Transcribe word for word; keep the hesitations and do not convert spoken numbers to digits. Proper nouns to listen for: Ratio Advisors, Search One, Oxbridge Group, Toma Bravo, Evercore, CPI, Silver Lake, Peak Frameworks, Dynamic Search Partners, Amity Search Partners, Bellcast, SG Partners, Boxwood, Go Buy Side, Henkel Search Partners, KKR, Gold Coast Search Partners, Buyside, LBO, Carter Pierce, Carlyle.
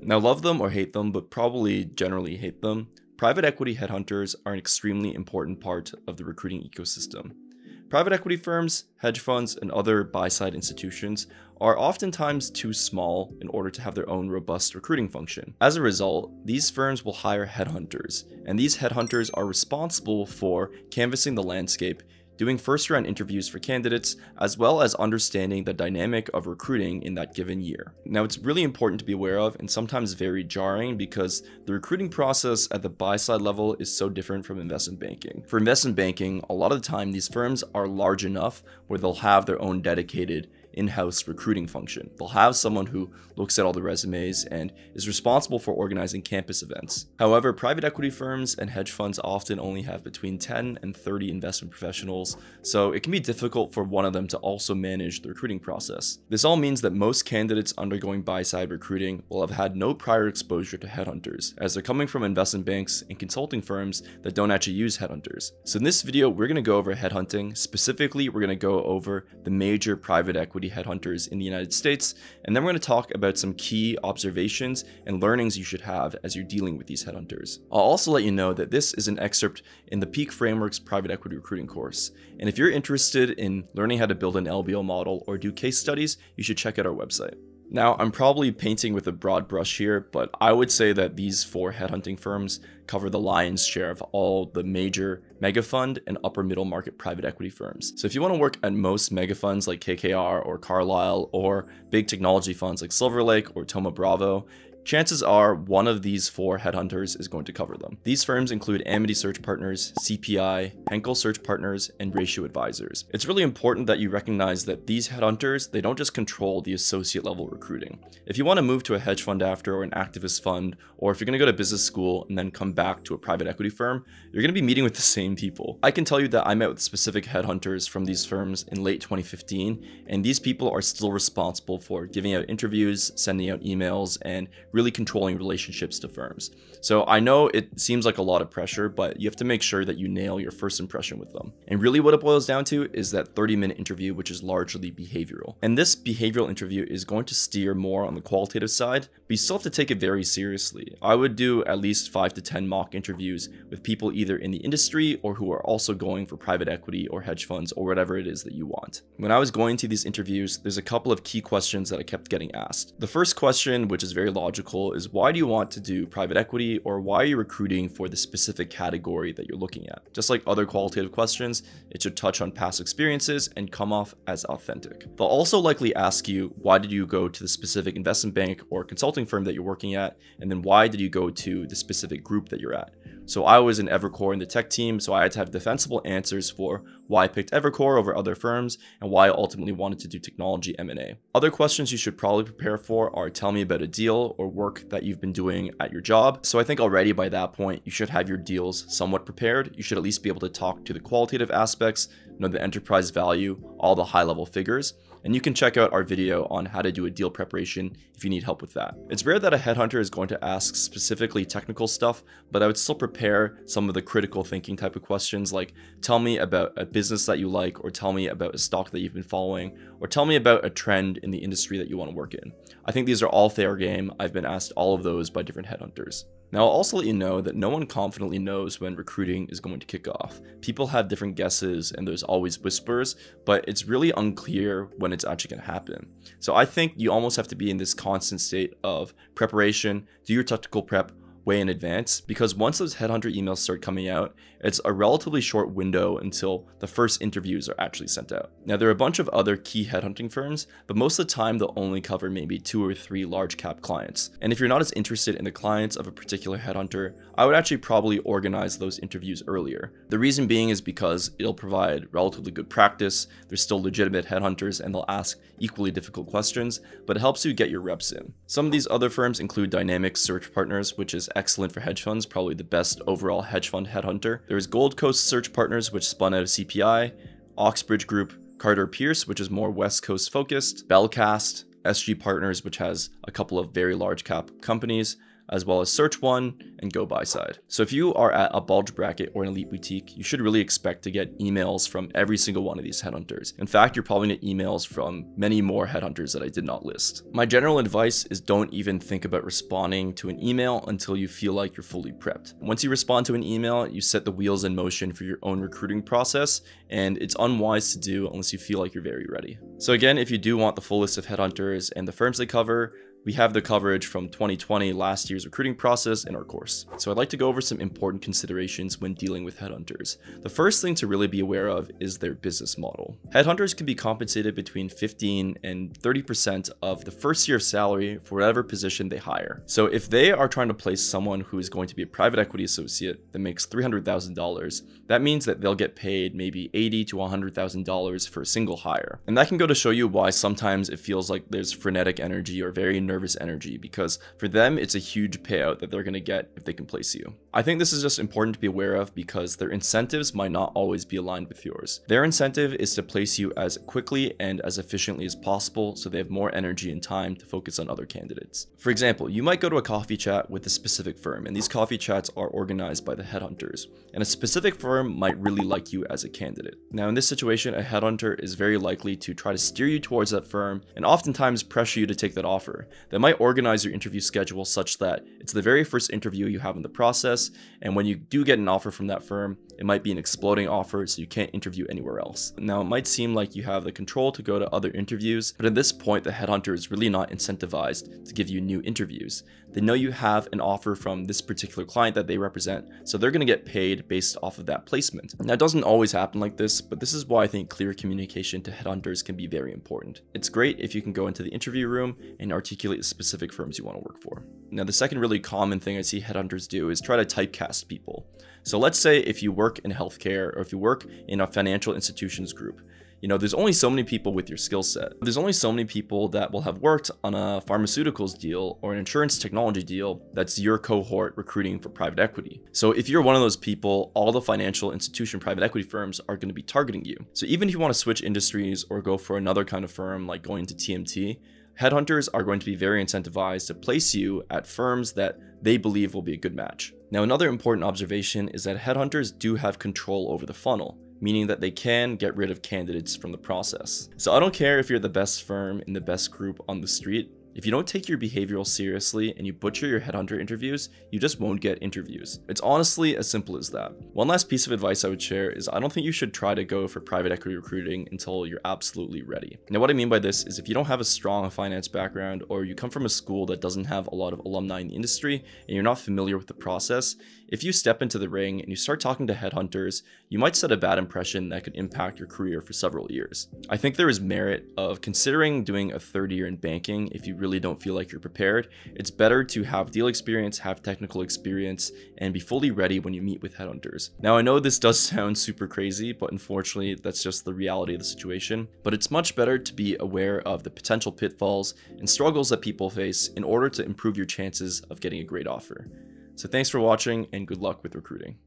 Now, love them or hate them, but probably generally hate them, private equity headhunters are an extremely important part of the recruiting ecosystem. Private equity firms, hedge funds, and other buy-side institutions are oftentimes too small in order to have their own robust recruiting function. As a result, these firms will hire headhunters, and these headhunters are responsible for canvassing the landscape, doing first-round interviews for candidates, as well as understanding the dynamic of recruiting in that given year. Now, it's really important to be aware of and sometimes very jarring because the recruiting process at the buy-side level is so different from investment banking. For investment banking, a lot of the time, these firms are large enough where they'll have their own dedicated in-house recruiting function. They'll have someone who looks at all the resumes and is responsible for organizing campus events. However, private equity firms and hedge funds often only have between ten and thirty investment professionals, so it can be difficult for one of them to also manage the recruiting process. This all means that most candidates undergoing buy-side recruiting will have had no prior exposure to headhunters, as they're coming from investment banks and consulting firms that don't actually use headhunters. So in this video, we're going to go over headhunting. Specifically, we're going to go over the major private equity headhunters in the United States, and then we're going to talk about some key observations and learnings you should have as you're dealing with these headhunters. I'll also let you know that this is an excerpt in the Peak Frameworks private equity recruiting course, and if you're interested in learning how to build an L B O model or do case studies, you should check out our website. Now, I'm probably painting with a broad brush here, but I would say that these four headhunting firms cover the lion's share of all the major mega fund and upper middle market private equity firms. So if you want to work at most mega funds like K K R or Carlyle or big technology funds like Silver Lake or Toma Bravo, chances are one of these four headhunters is going to cover them. These firms include Amity Search Partners, C P I, Henkel Search Partners, and Ratio Advisors. It's really important that you recognize that these headhunters, they don't just control the associate level recruiting. If you want to move to a hedge fund after, or an activist fund, or if you're going to go to business school and then come back to a private equity firm, you're going to be meeting with the same people. I can tell you that I met with specific headhunters from these firms in late twenty fifteen, and these people are still responsible for giving out interviews, sending out emails, and really controlling relationships to firms. So I know it seems like a lot of pressure, but you have to make sure that you nail your first impression with them. And really what it boils down to is that thirty minute interview, which is largely behavioral. And this behavioral interview is going to steer more on the qualitative side, but you still have to take it very seriously. I would do at least five to ten mock interviews with people either in the industry or who are also going for private equity or hedge funds or whatever it is that you want. When I was going to these interviews, there's a couple of key questions that I kept getting asked. The first question, which is very logical, is why do you want to do private equity, or why are you recruiting for the specific category that you're looking at? Just like other qualitative questions, it should touch on past experiences and come off as authentic. They'll also likely ask you, why did you go to the specific investment bank or consulting firm that you're working at? And then why did you go to the specific group that you're at? So I was in Evercore in the tech team, so I had to have defensible answers for why I picked Evercore over other firms and why I ultimately wanted to do technology M and A. Other questions you should probably prepare for are, tell me about a deal or work that you've been doing at your job. So I think already by that point, you should have your deals somewhat prepared. You should at least be able to talk to the qualitative aspects, know the enterprise value, all the high level figures. And you can check out our video on how to do a deal preparation if you need help with that. It's rare that a headhunter is going to ask specifically technical stuff, but I would still prepare some of the critical thinking type of questions like, tell me about a business that you like, or tell me about a stock that you've been following, or tell me about a trend in the industry that you want to work in. I think these are all fair game. I've been asked all of those by different headhunters. Now, I'll also let you know that no one confidently knows when recruiting is going to kick off. People have different guesses and there's always whispers, but it's really unclear when it's actually going to happen. So I think you almost have to be in this constant state of preparation, do your tactical prep way in advance, because once those headhunter emails start coming out, it's a relatively short window until the first interviews are actually sent out. Now, there are a bunch of other key headhunting firms, but most of the time they'll only cover maybe two or three large cap clients. And if you're not as interested in the clients of a particular headhunter, I would actually probably organize those interviews earlier. The reason being is because it'll provide relatively good practice. There's still legitimate headhunters and they'll ask equally difficult questions, but it helps you get your reps in. Some of these other firms include Dynamic Search Partners, which is excellent for hedge funds, probably the best overall hedge fund headhunter. There is Gold Coast Search Partners, which spun out of C P I, Oxbridge Group, Carter Pierce, which is more West Coast focused, Bellcast, S G Partners, which has a couple of very large cap companies, as well as Search One and Go Buy Side. So if you are at a bulge bracket or an elite boutique, you should really expect to get emails from every single one of these headhunters. In fact, you're probably going to get emails from many more headhunters that I did not list. My general advice is don't even think about responding to an email until you feel like you're fully prepped. Once you respond to an email, you set the wheels in motion for your own recruiting process, and it's unwise to do unless you feel like you're very ready. So again, if you do want the full list of headhunters and the firms they cover, we have the coverage from twenty twenty, last year's recruiting process, in our course. So I'd like to go over some important considerations when dealing with headhunters. The first thing to really be aware of is their business model. Headhunters can be compensated between fifteen and thirty percent of the first year of salary for whatever position they hire. So if they are trying to place someone who is going to be a private equity associate that makes three hundred thousand dollars, that means that they'll get paid maybe eighty thousand to one hundred thousand dollars for a single hire. And that can go to show you why sometimes it feels like there's frenetic energy or very nervous energy, because for them it's a huge payout that they're going to get if they can place you. I think this is just important to be aware of because their incentives might not always be aligned with yours. Their incentive is to place you as quickly and as efficiently as possible so they have more energy and time to focus on other candidates. For example, you might go to a coffee chat with a specific firm, and these coffee chats are organized by the headhunters, and a specific firm might really like you as a candidate. Now in this situation, a headhunter is very likely to try to steer you towards that firm and oftentimes pressure you to take that offer. They might organize your interview schedule such that it's the very first interview you have in the process, and when you do get an offer from that firm, it might be an exploding offer so you can't interview anywhere else. Now it might seem like you have the control to go to other interviews, but at this point the headhunter is really not incentivized to give you new interviews. They know you have an offer from this particular client that they represent, so they're going to get paid based off of that placement. Now it doesn't always happen like this, but this is why I think clear communication to headhunters can be very important. It's great if you can go into the interview room and articulate specific firms you want to work for. Now, the second really common thing I see headhunters do is try to typecast people. So let's say if you work in healthcare or if you work in a financial institutions group, you know, there's only so many people with your skill set. There's only so many people that will have worked on a pharmaceuticals deal or an insurance technology deal that's your cohort recruiting for private equity. So if you're one of those people, all the financial institution private equity firms are going to be targeting you. So even if you want to switch industries or go for another kind of firm, like going into T M T, headhunters are going to be very incentivized to place you at firms that they believe will be a good match. Now, another important observation is that headhunters do have control over the funnel, meaning that they can get rid of candidates from the process. So I don't care if you're the best firm in the best group on the street. If you don't take your behavioral seriously and you butcher your headhunter interviews, you just won't get interviews. It's honestly as simple as that. One last piece of advice I would share is I don't think you should try to go for private equity recruiting until you're absolutely ready. Now, what I mean by this is if you don't have a strong finance background or you come from a school that doesn't have a lot of alumni in the industry and you're not familiar with the process, if you step into the ring and you start talking to headhunters, you might set a bad impression that could impact your career for several years. I think there is merit of considering doing a third year in banking if you really don't feel like you're prepared. It's better to have deal experience, have technical experience, and be fully ready when you meet with headhunters. Now, I know this does sound super crazy, but unfortunately, that's just the reality of the situation. But it's much better to be aware of the potential pitfalls and struggles that people face in order to improve your chances of getting a great offer. So thanks for watching and good luck with recruiting.